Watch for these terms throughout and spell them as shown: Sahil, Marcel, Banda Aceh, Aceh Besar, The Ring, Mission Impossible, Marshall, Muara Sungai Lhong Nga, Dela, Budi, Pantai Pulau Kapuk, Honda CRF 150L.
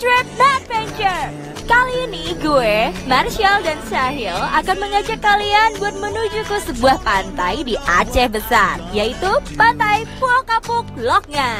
Trip Adventure. Kali ini gue, Marshall dan Sahil akan mengajak kalian buat menuju ke sebuah pantai di Aceh Besar, yaitu Pantai Pulau Kapuk Lhong Nga.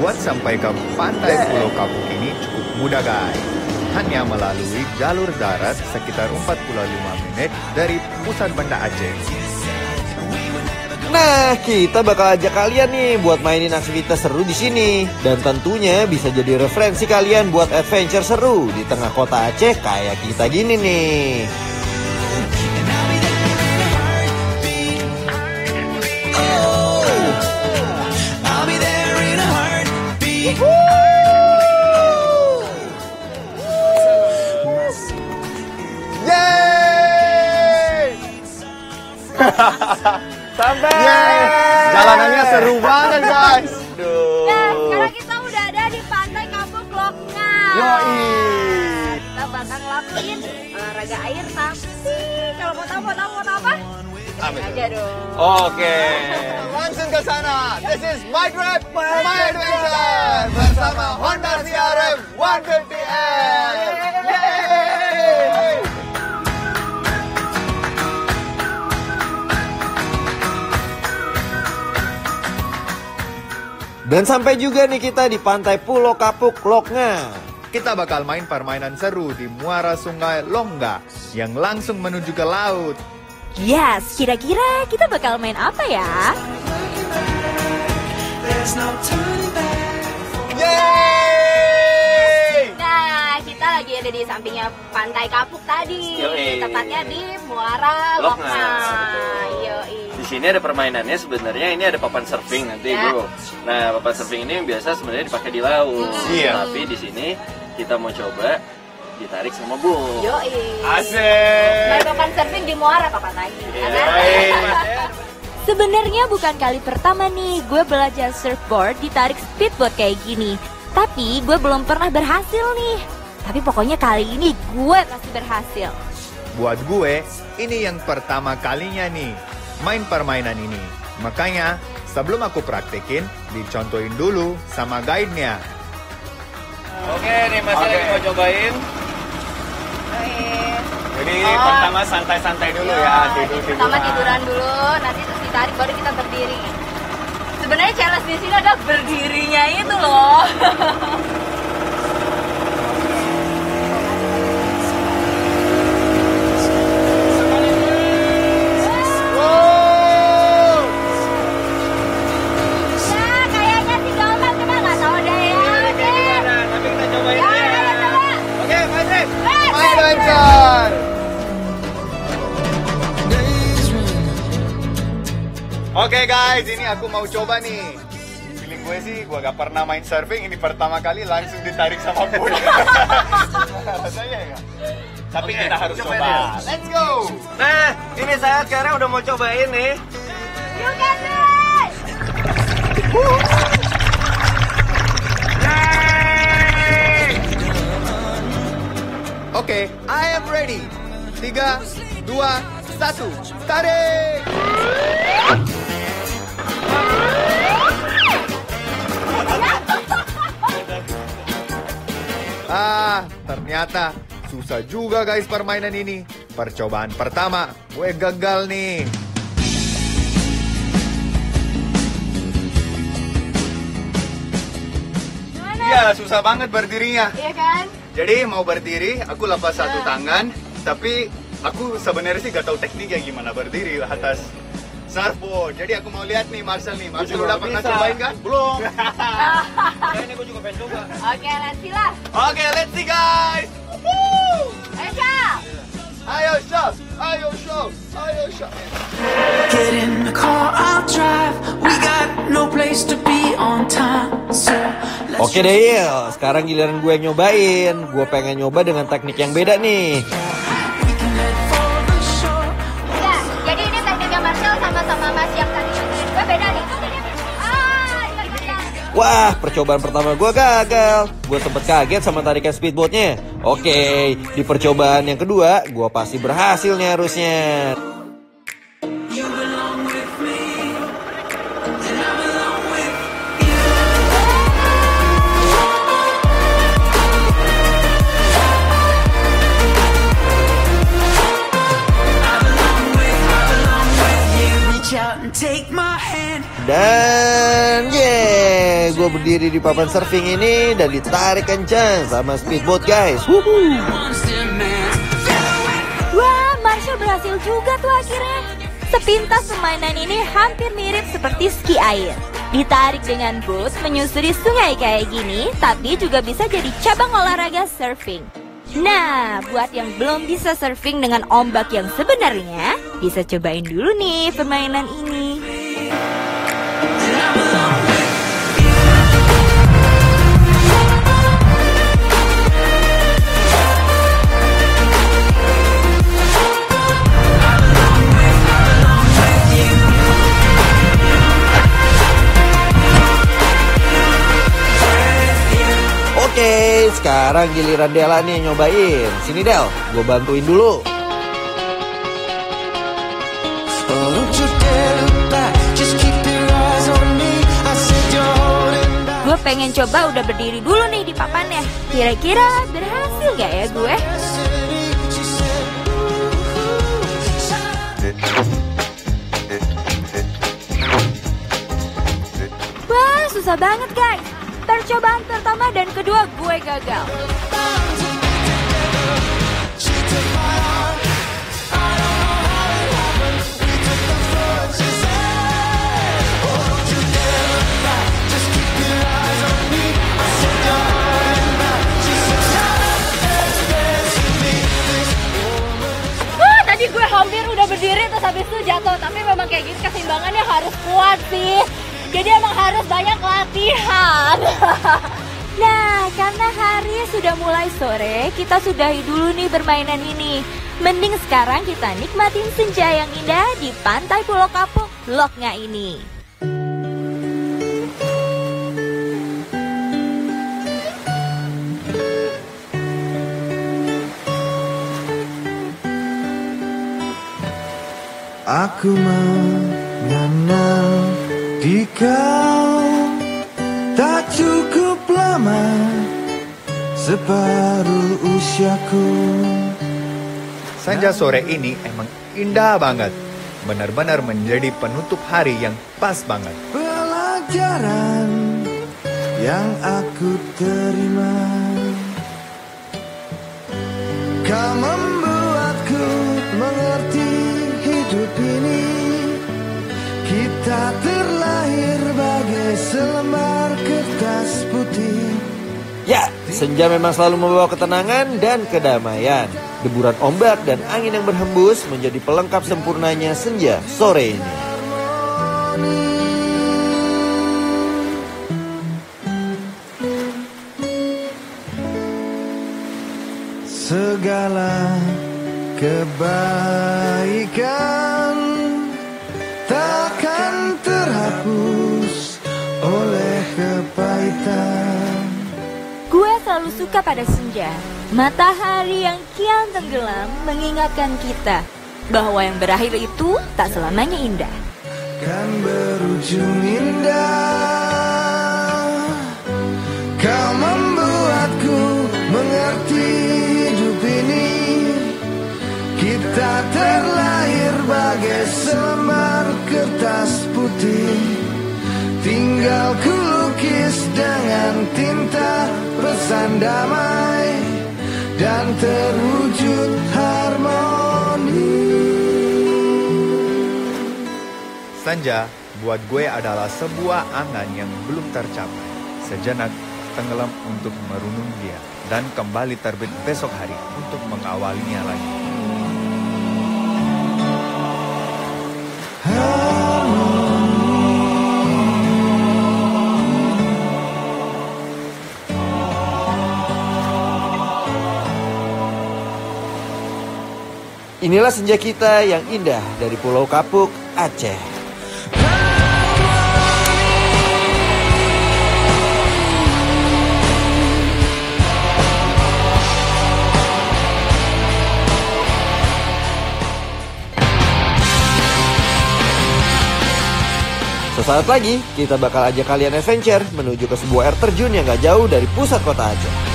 Buat sampai ke Pantai Pulau Kapuk ini cukup mudah, guys. Hanya melalui jalur darat sekitar 45 menit dari pusat Banda Aceh. Nah, kita bakal ajak kalian nih buat mainin aktivitas seru di sini. Dan tentunya bisa jadi referensi kalian buat adventure seru di tengah kota Aceh kayak kita gini nih. Sampai. Yes. Jalanannya seru banget, guys. Duh. Nah, sekarang kita udah ada di Pantai Kapuk Lhong Nga. Yoi. Kita bakal ngelakuin olahraga air tapi kalau mau tahu apa? Amin aja dong. Oke. Langsung ke sana. This is my trip, my adventure bersama Honda CRF 150L. Dan sampai juga nih kita di Pantai Pulau Kapuk Lhong Nga. Kita bakal main permainan seru di Muara Sungai Lhong Nga yang langsung menuju ke laut. Yes, kira-kira kita bakal main apa ya? Yeay! Nah, kita lagi ada di sampingnya Pantai Kapuk tadi. Yoi. Tepatnya di Muara Lhong Nga. Yoi. Di sini ada permainannya sebenarnya, ini ada papan surfing nanti, Bro. Nah, papan surfing ini yang biasa sebenarnya dipakai di laut. Tapi di sini kita mau coba ditarik sama Bu. Yoi. Asik. Main papan surfing di muara kapan lagi? Sebenarnya bukan kali pertama nih gue belajar surfboard ditarik speedboard kayak gini. Tapi gue belum pernah berhasil nih. Tapi pokoknya kali ini gue pasti berhasil. Buat gue, ini yang pertama kalinya nih main permainan ini. Makanya sebelum aku praktekin, dicontohin dulu sama guide-nya. Oke, nih Marcel yang mau cobain. Jadi pertama santai-santai dulu ya, tidur-tiduran. Pertama tiduran dulu, nanti terus ditarik baru kita berdiri. Sebenarnya challenge di sini adalah berdirinya itu loh. Oke, guys, ini aku mau coba nih. Feeling gue sih, gue gak pernah main surfing. Ini pertama kali langsung ditarik sama Budi. Tapi kita harus coba. Let's go. Nah, ini saya sekarang udah mau cobain nih. You can do it. Oke, I am ready. 3, 2, 1, tarik. Ternyata susah juga, guys, permainan ini. Percobaan pertama gue gagal nih. Iya, susah banget berdirinya. Iya kan? Jadi mau berdiri, aku lepas satu tangan. Tapi aku sebenarnya sih gak tahu tekniknya gimana berdiri atas surfboard. Jadi aku mau lihat nih Marcel nih. Marcel udah pernah cobain kan? Belum. Kayaknya gue juga pengen coba. Oke, let's see lah. Oke, let's see, guys. Ayo, Shop. Ayo, Shop. Ayo, Shop. Ayo, Shop. Get in the car, I'll drive. We got no place to be on time. So oke deh, sekarang giliran gue yang nyobain. Gue pengen nyoba dengan teknik yang beda nih. Wah, percobaan pertama gue gagal. Gue sempet kaget sama tarikan speedboatnya. Oke, di percobaan yang kedua, gue pasti berhasilnya harusnya. gue berdiri di papan surfing ini dan ditarik kencang sama speedboat, guys. Wuhu. Wah, Marshall berhasil juga tuh akhirnya. Sepintas permainan ini hampir mirip seperti ski air. Ditarik dengan boot menyusuri sungai kayak gini, tapi juga bisa jadi cabang olahraga surfing. Nah, buat yang belum bisa surfing dengan ombak yang sebenarnya, bisa cobain dulu nih permainan ini. Oke, sekarang giliran Dela nih nyobain. Sini Del, gue bantuin dulu. Gue pengen coba udah berdiri dulu nih di papannya. Kira-kira berhasil gak ya gue? Wah, susah banget guys. Percobaan pertama dan kedua gue gagal. Tadi gue hampir udah berdiri terus habis itu jatuh. Tapi memang kayak gitu keseimbangannya harus kuat sih. Jadi emang harus banyak latihan. Nah, karena hari sudah mulai sore, kita sudahi dulu nih permainan ini. Mending sekarang kita nikmatin senja yang indah di Pantai Pulau Kapuk Lhong Nga ini. Aku mengenal dikau tak cukup lama, separuh usiaku. Senja sore ini emang indah banget. Benar-benar menjadi penutup hari yang pas banget. Pelajaran yang aku terima, kau membuatku mengerti hidup ini. Kita terlahir bagai selembar kertas putih. Ya, senja memang selalu membawa ketenangan dan kedamaian. Deburan ombak dan angin yang berhembus menjadi pelengkap sempurnanya senja sore ini. Segala kebaikan takkan terhapus oleh kepahitan. Gue selalu suka pada senja. Matahari yang kian tenggelam mengingatkan kita bahwa yang berakhir itu tak selamanya indah. Kan berujung indah. Kau membuatku mengerti hidup ini. Kita terlahir bagai selembar kertas putih. Tinggal kulukis dengan tinta pesan damai dan terwujud harmoni. Senja buat gue adalah sebuah angan yang belum tercapai. Sejenak tenggelam untuk merunung dia dan kembali terbit besok hari untuk mengawalinya lagi. Inilah senja kita yang indah dari Pulau Kapuk, Aceh. Sesaat lagi, kita bakal ajak kalian adventure menuju ke sebuah air terjun yang gak jauh dari pusat kota Aceh.